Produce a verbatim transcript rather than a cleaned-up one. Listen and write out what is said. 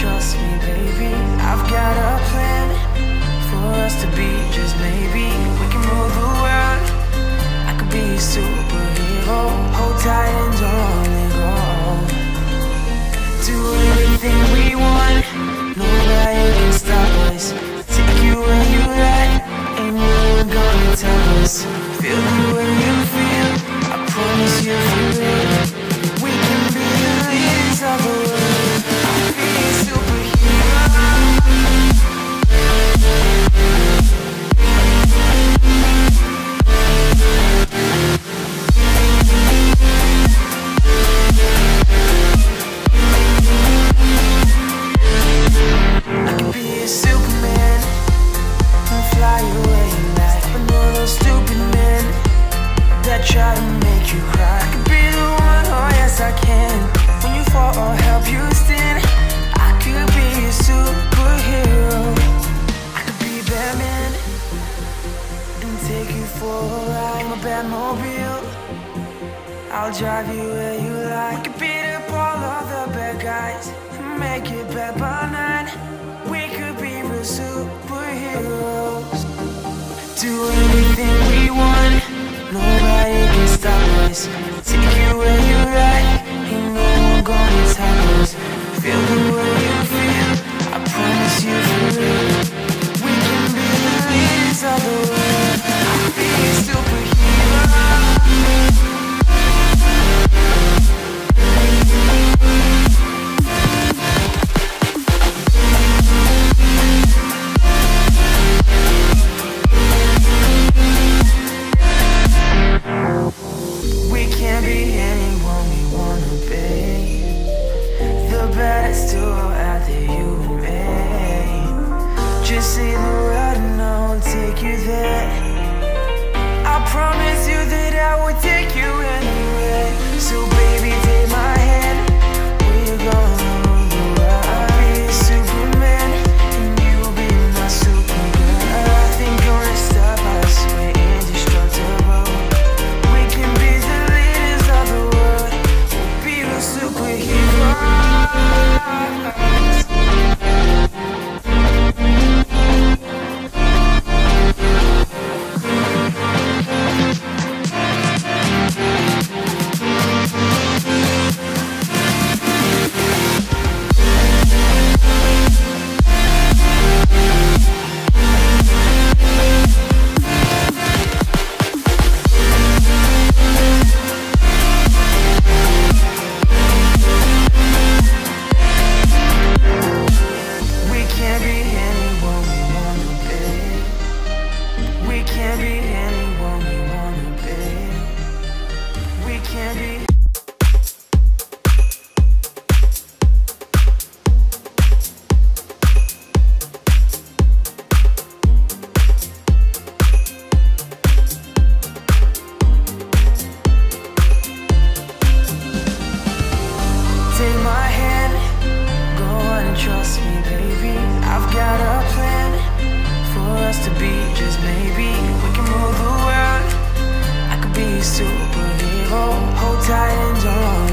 trust me, baby. I've got a plan for us to be, just maybe we can rule the world. I could be a superhero. Hold tight and don't let go. Do everything we want. Nobody can stop us. Take you where you at, and no one gonna tell us. Feel the way you feel. I promise you, feel it. We can be the leaders of the world. Try to make you cry. I could be the one, oh yes I can. When you fall, I'll help you stand. I could be a superhero. I could be Batman and take you for a ride. I'm a Batmobile, I'll drive you where you like. We could beat up all of the bad guys and make it back by nine. We could be real superheroes. Do anything we want. Nobody can stop us. Take you where you like. Ain't no one gonna tell us. Feel the way you feel. I promise you for real. We can be the leaders of the world. I'll be a superhero. Superhero, hold tight and don't.